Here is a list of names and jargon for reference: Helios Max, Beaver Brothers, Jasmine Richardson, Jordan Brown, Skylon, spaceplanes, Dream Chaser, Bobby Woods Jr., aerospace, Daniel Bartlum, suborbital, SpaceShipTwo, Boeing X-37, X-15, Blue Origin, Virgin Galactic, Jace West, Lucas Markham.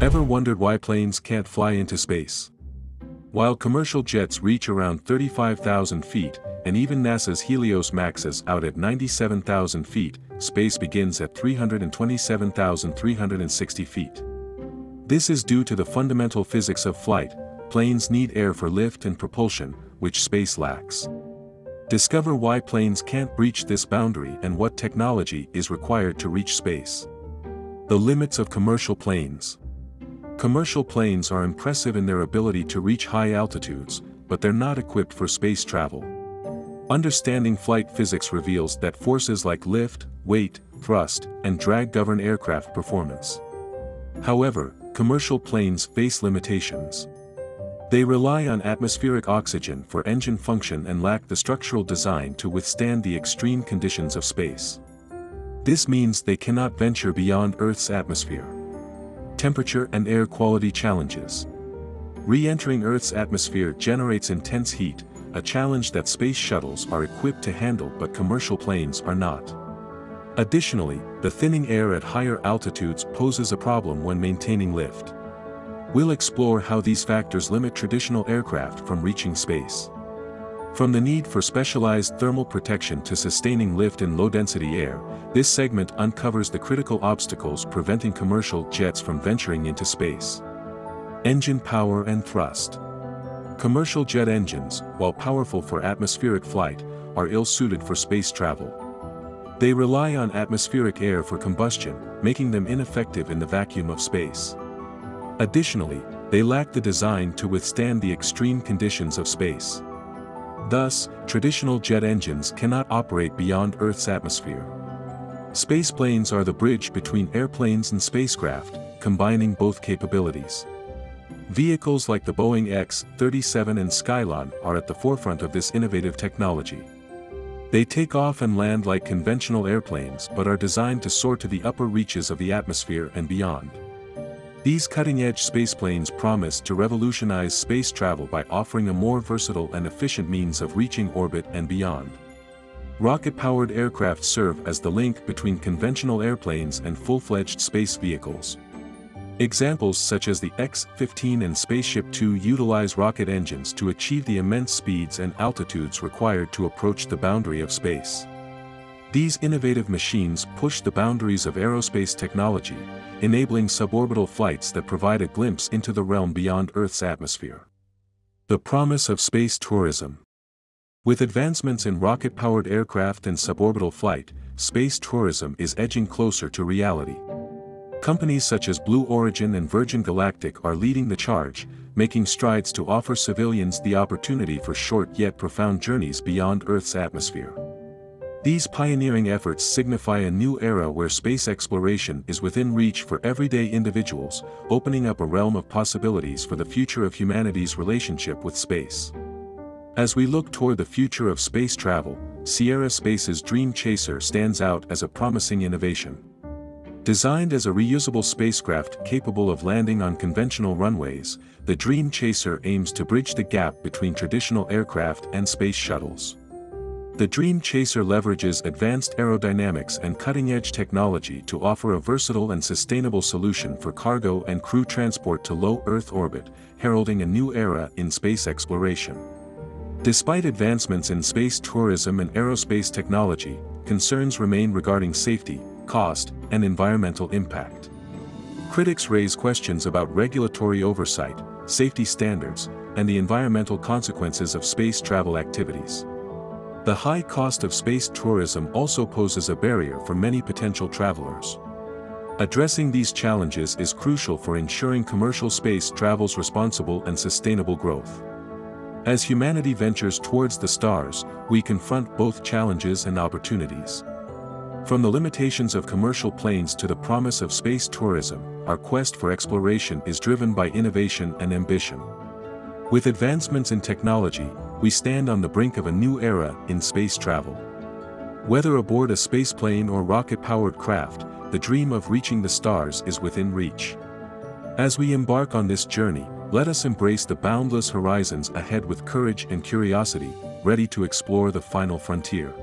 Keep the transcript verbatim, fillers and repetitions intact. Ever wondered why planes can't fly into space? While commercial jets reach around thirty-five thousand feet, and even NASA's Helios Max is out at ninety-seven thousand feet, space begins at three hundred twenty-seven thousand three hundred sixty feet. This is due to the fundamental physics of flight. Planes need air for lift and propulsion, which space lacks. Discover why planes can't breach this boundary and what technology is required to reach space. The limits of commercial planes. Commercial planes are impressive in their ability to reach high altitudes, but they're not equipped for space travel. Understanding flight physics reveals that forces like lift, weight, thrust, and drag govern aircraft performance. However, commercial planes face limitations. They rely on atmospheric oxygen for engine function and lack the structural design to withstand the extreme conditions of space. This means they cannot venture beyond Earth's atmosphere. Temperature and air quality challenges. Re-entering Earth's atmosphere generates intense heat, a challenge that space shuttles are equipped to handle but commercial planes are not. Additionally, the thinning air at higher altitudes poses a problem when maintaining lift. We'll explore how these factors limit traditional aircraft from reaching space. From the need for specialized thermal protection to sustaining lift in low-density air, this segment uncovers the critical obstacles preventing commercial jets from venturing into space. Engine power and thrust. Commercial jet engines, while powerful for atmospheric flight, are ill-suited for space travel. They rely on atmospheric air for combustion, making them ineffective in the vacuum of space. Additionally, they lack the design to withstand the extreme conditions of space. Thus, traditional jet engines cannot operate beyond Earth's atmosphere. Spaceplanes are the bridge between airplanes and spacecraft, combining both capabilities. Vehicles like the Boeing X thirty-seven and Skylon are at the forefront of this innovative technology. They take off and land like conventional airplanes but are designed to soar to the upper reaches of the atmosphere and beyond. These cutting-edge spaceplanes promise to revolutionize space travel by offering a more versatile and efficient means of reaching orbit and beyond. Rocket-powered aircraft serve as the link between conventional airplanes and full-fledged space vehicles. Examples such as the X fifteen and SpaceShipTwo utilize rocket engines to achieve the immense speeds and altitudes required to approach the boundary of space. These innovative machines push the boundaries of aerospace technology, enabling suborbital flights that provide a glimpse into the realm beyond Earth's atmosphere. The promise of space tourism. With advancements in rocket-powered aircraft and suborbital flight, space tourism is edging closer to reality. Companies such as Blue Origin and Virgin Galactic are leading the charge, making strides to offer civilians the opportunity for short yet profound journeys beyond Earth's atmosphere. These pioneering efforts signify a new era where space exploration is within reach for everyday individuals, opening up a realm of possibilities for the future of humanity's relationship with space. As we look toward the future of space travel, Sierra Space's Dream Chaser stands out as a promising innovation. Designed as a reusable spacecraft capable of landing on conventional runways, the Dream Chaser aims to bridge the gap between traditional aircraft and space shuttles. The Dream Chaser leverages advanced aerodynamics and cutting-edge technology to offer a versatile and sustainable solution for cargo and crew transport to low Earth orbit, heralding a new era in space exploration. Despite advancements in space tourism and aerospace technology, concerns remain regarding safety, cost, and environmental impact. Critics raise questions about regulatory oversight, safety standards, and the environmental consequences of space travel activities. The high cost of space tourism also poses a barrier for many potential travelers. Addressing these challenges is crucial for ensuring commercial space travel's responsible and sustainable growth. As humanity ventures towards the stars, we confront both challenges and opportunities. From the limitations of commercial planes to the promise of space tourism, our quest for exploration is driven by innovation and ambition. With advancements in technology, we stand on the brink of a new era in space travel. Whether aboard a spaceplane or rocket-powered craft, the dream of reaching the stars is within reach. As we embark on this journey, let us embrace the boundless horizons ahead with courage and curiosity, ready to explore the final frontier.